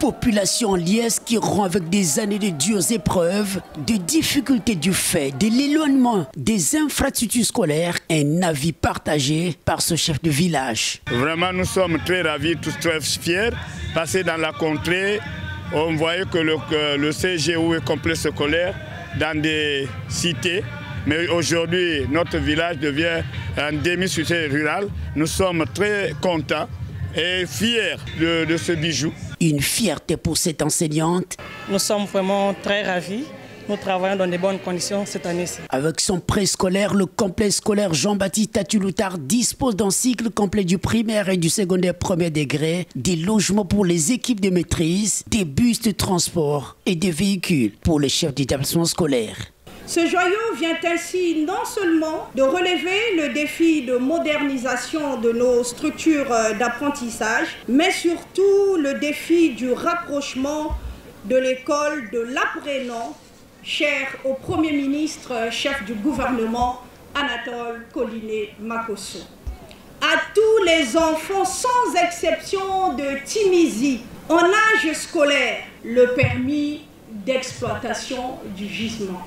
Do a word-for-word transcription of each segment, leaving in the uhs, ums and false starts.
population en liesse qui rompt avec des années de dures épreuves, de difficultés du fait de l'éloignement des infrastructures scolaires, un avis partagé par ce chef de village. Vraiment, nous sommes très ravis, tous très fiers, parce que dans la contrée, on voyait que le, que le C G O est complexe scolaire dans des cités. Mais aujourd'hui, notre village devient un demi-cité rural. Nous sommes très contents et fiers de, de ce bijou. Une fierté pour cette enseignante. Nous sommes vraiment très ravis. Nous travaillons dans de bonnes conditions cette année-ci. Avec son préscolaire, le complexe scolaire Jean-Baptiste Tatu-Loutard dispose d'un cycle complet du primaire et du secondaire premier degré, des logements pour les équipes de maîtrise, des bus de transport et des véhicules pour les chefs d'établissement scolaire. Ce joyau vient ainsi non seulement de relever le défi de modernisation de nos structures d'apprentissage, mais surtout le défi du rapprochement de l'école de l'apprenant, cher au Premier ministre, chef du gouvernement, Anatole Collinet Makosso. À tous les enfants, sans exception de Tchiminzi, en âge scolaire, le permis d'exploitation du gisement.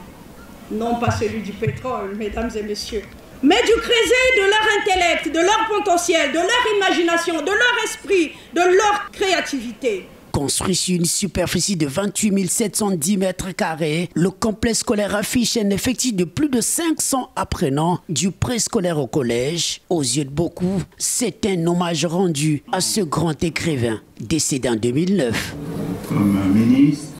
Non pas celui du pétrole, mesdames et messieurs, mais du creuset de leur intellect, de leur potentiel, de leur imagination, de leur esprit, de leur créativité. Construit sur une superficie de vingt-huit mille sept cent dix mètres carrés, le complexe scolaire affiche un effectif de plus de cinq cents apprenants du préscolaire au collège. Aux yeux de beaucoup, c'est un hommage rendu à ce grand écrivain décédé en deux mille neuf. Comme ministre,